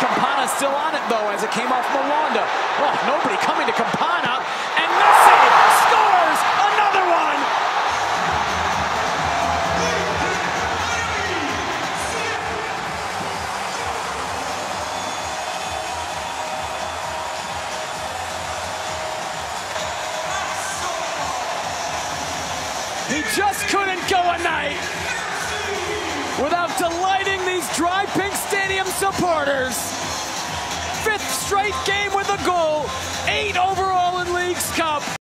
Campana still on it, though, as it came off Miranda. Oh, nobody coming to Campana. And Messi scores another one. He just couldn't go a night without delighting these Dry Pink Stadium supporters. Fifth straight game with a goal, 8 overall in League Cup.